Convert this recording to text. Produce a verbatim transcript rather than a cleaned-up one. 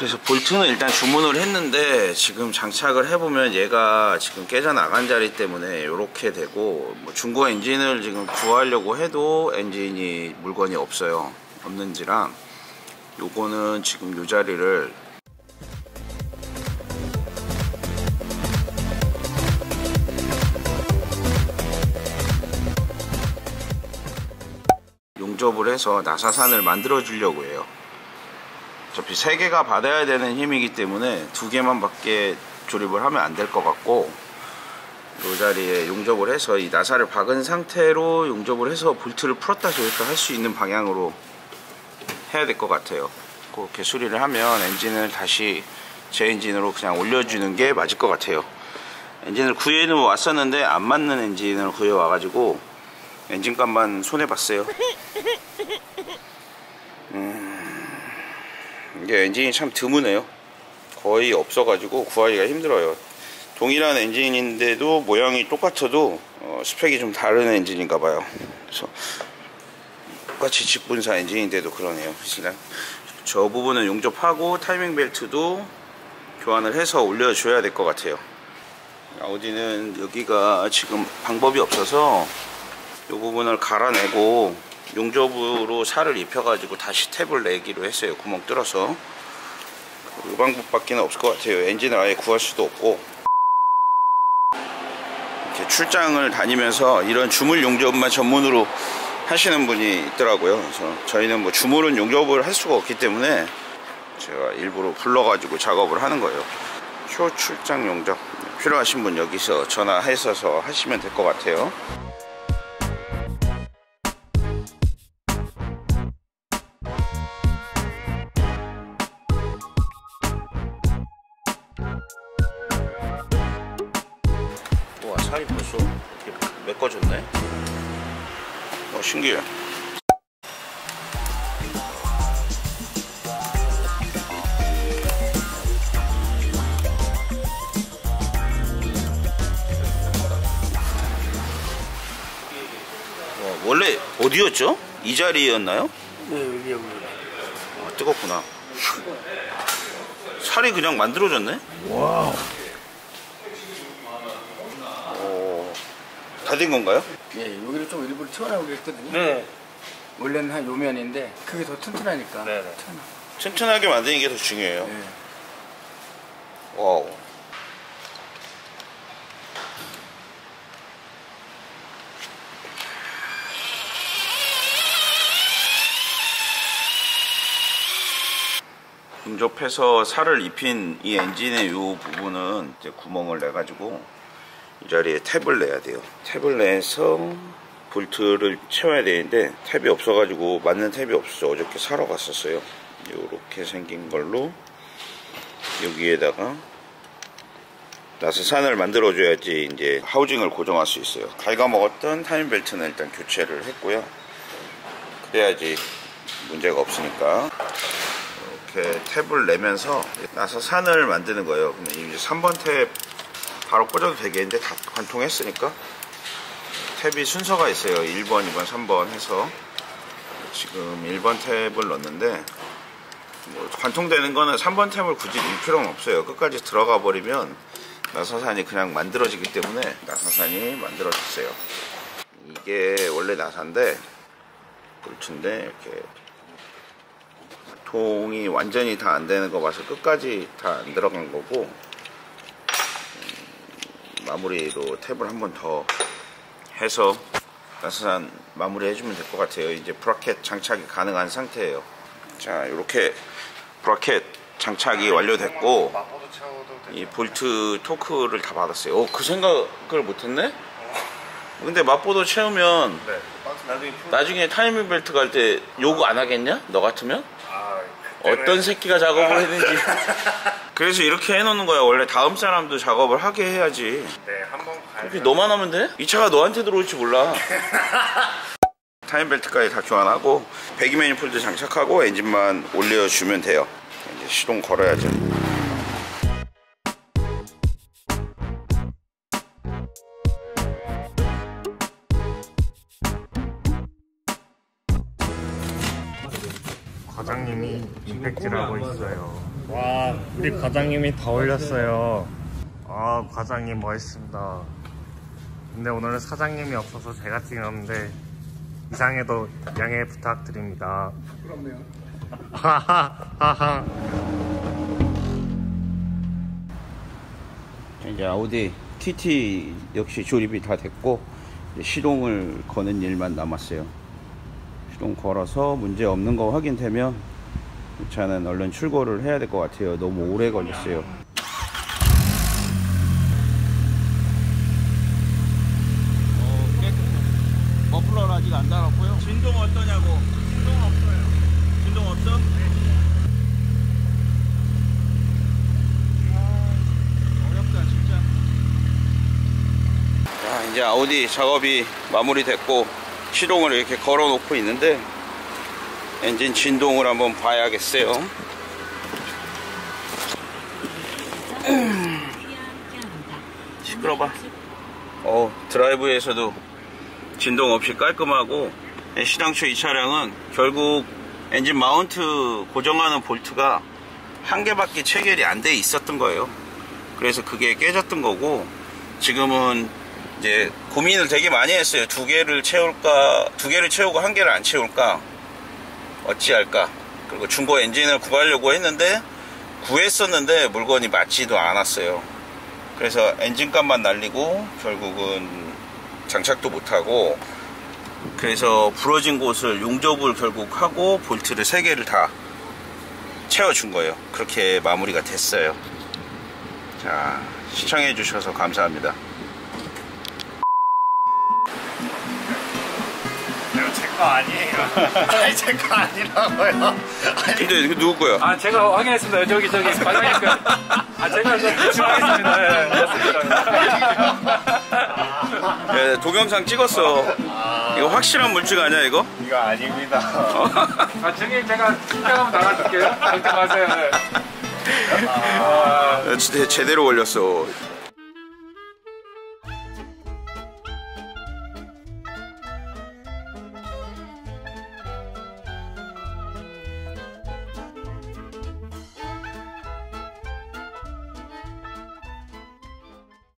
그래서 볼트는 일단 주문을 했는데 지금 장착을 해보면 얘가 지금 깨져나간 자리 때문에 이렇게 되고, 뭐 중고 엔진을 지금 구하려고 해도 엔진이 물건이 없어요. 없는지랑 요거는 지금 이 자리를 용접을 해서 나사산을 만들어 주려고 해요. 어차피 세 개가 받아야 되는 힘이기 때문에 두 개만 밖에 조립을 하면 안 될 것 같고, 이 자리에 용접을 해서 이 나사를 박은 상태로 용접을 해서 볼트를 풀었다 조였다 할 수 있는 방향으로 해야 될 것 같아요. 그렇게 수리를 하면 엔진을 다시 제 엔진으로 그냥 올려주는 게 맞을 것 같아요. 엔진을 구해는 왔었는데 안 맞는 엔진을 구해 와가지고 엔진값만 손해봤어요. 음, 이게 엔진이 참 드무네요. 거의 없어가지고 구하기가 힘들어요. 동일한 엔진인데도 모양이 똑같아도 어, 스펙이 좀 다른 엔진인가 봐요. 그래서 똑같이 직분사 엔진인데도 그러네요. 저 부분은 용접하고 타이밍 벨트도 교환을 해서 올려줘야 될 것 같아요. 아우디는 여기가 지금 방법이 없어서 이 부분을 갈아내고 용접으로 살을 입혀가지고 다시 탭을 내기로 했어요. 구멍 뚫어서. 이 방법밖에 없을 것 같아요. 엔진을 아예 구할 수도 없고. 이렇게 출장을 다니면서 이런 주물 용접만 전문으로 하시는 분이 있더라고요. 그래서 저희는 뭐 주물은 용접을 할 수가 없기 때문에 제가 일부러 불러가지고 작업을 하는 거예요. 초출장 용접 필요하신 분 여기서 전화해서 하시면 될 것 같아요. 우와, 살이 벌써 이렇게 메꿔졌네. 어, 신기해. 원래 어디였죠? 이 자리였나요? 네, 여기요. 아, 뜨겁구나. 살이 그냥 만들어졌네? 와우. 다 된 건가요? 네, 여기를 좀 일부러 튀어나오게 했거든요. 네. 원래는 한 요면인데 그게 더 튼튼하니까. 네. 튼튼하게 만드는 게 더 중요해요. 네. 와우. 용접해서 살을 입힌 이 엔진의 이 부분은 이제 구멍을 내가지고 이 자리에 탭을 내야 돼요. 탭을 내서 볼트를 채워야 되는데 탭이 없어가지고 맞는 탭이 없어서 어저께 사러 갔었어요. 요렇게 생긴 걸로 여기에다가 나사산을 만들어줘야지 이제 하우징을 고정할 수 있어요. 갉아먹었던 타임벨트는 일단 교체를 했고요. 그래야지 문제가 없으니까 이렇게 탭을 내면서 나사산을 만드는 거예요. 근데 이제 삼 번 탭 바로 꽂아도 되겠는데 다 관통했으니까 탭이 순서가 있어요. 일 번, 이 번, 삼 번 해서 지금 일 번 탭을 넣었는데 뭐 관통되는 거는 삼 번 탭을 굳이 넣을 필요는 없어요. 끝까지 들어가 버리면 나사산이 그냥 만들어지기 때문에 나사산이 만들어졌어요. 이게 원래 나사인데 볼트인데 이렇게 관통이 완전히 다 안 되는 거 봐서 끝까지 다 안 들어간 거고, 마무리로 탭을 한 번 더 해서 나사산 마무리 해주면 될 것 같아요. 이제 브라켓 장착이 가능한 상태예요. 자, 이렇게 브라켓 장착이 완료됐고 이 볼트 토크를 다 받았어요. 오, 그 생각을 못했네? 근데 맛보도 채우면 나중에 타이밍 벨트 갈 때 요구 안 하겠냐? 너 같으면? 어떤 새끼가 작업을 했는지. 그래서 이렇게 해놓는 거야. 원래 다음 사람도 작업을 하게 해야지. 네, 한번 가야지. 너만 하면 돼? 이 차가 너한테 들어올지 몰라. 타임벨트까지 다 교환하고 배기 매니폴드 장착하고 엔진만 올려주면 돼요. 이제 시동 걸어야죠. 과장님이 임팩트라고 있어요. 와, 우리 과장님이 다 올렸어요. 아, 과장님 멋있습니다. 근데 오늘은 사장님이 없어서 제가 찍었는데 이상해도 양해 부탁드립니다. 부끄럽네요. 하하하하. 이제 아우디 티티 역시 조립이 다 됐고 이제 시동을 거는 일만 남았어요. 시동 걸어서 문제 없는 거 확인되면 이 차는 얼른 출고를 해야 될 것 같아요. 너무 오래 걸렸어요. 머플러는 아직 안 달았고요. 진동 어떠냐고? 진동은 없어요. 진동 없어? 네. 아, 어렵다 진짜. 야, 이제 아우디 작업이 마무리됐고 시동을 이렇게 걸어 놓고 있는데 엔진 진동을 한번 봐야겠어요. 시끄러봐. 어, 드라이브에서도 진동 없이 깔끔하고, 시당초 이 차량은 결국 엔진 마운트 고정하는 볼트가 한 개밖에 체결이 안 돼 있었던 거예요. 그래서 그게 깨졌던 거고, 지금은 이제 고민을 되게 많이 했어요. 두 개를 채울까, 두 개를 채우고 한 개를 안 채울까, 어찌할까. 그리고 중고 엔진을 구하려고 했는데, 구했었는데 물건이 맞지도 않았어요. 그래서 엔진값만 날리고 결국은 장착도 못하고, 그래서 부러진 곳을 용접을 결국 하고 볼트를 세 개를 다 채워준 거예요. 그렇게 마무리가 됐어요. 자, 시청해 주셔서 감사합니다. 제거 아니에요. 아니, 제거 아니라고요. 아니, 근데 이거 누구 거야? 아, 제가 확인했습니다. 저기 저기 과장님 거. 아, 제가 지원했습니다. 맞습니다. 예, 동영상 찍었어. 아, 이거 확실한 물증 아니야 이거? 이거 아닙니다. 아, 저기 제가 팀장하면 나가줄게요. 걱정 마세요. 아, 아, 제대로 걸렸어.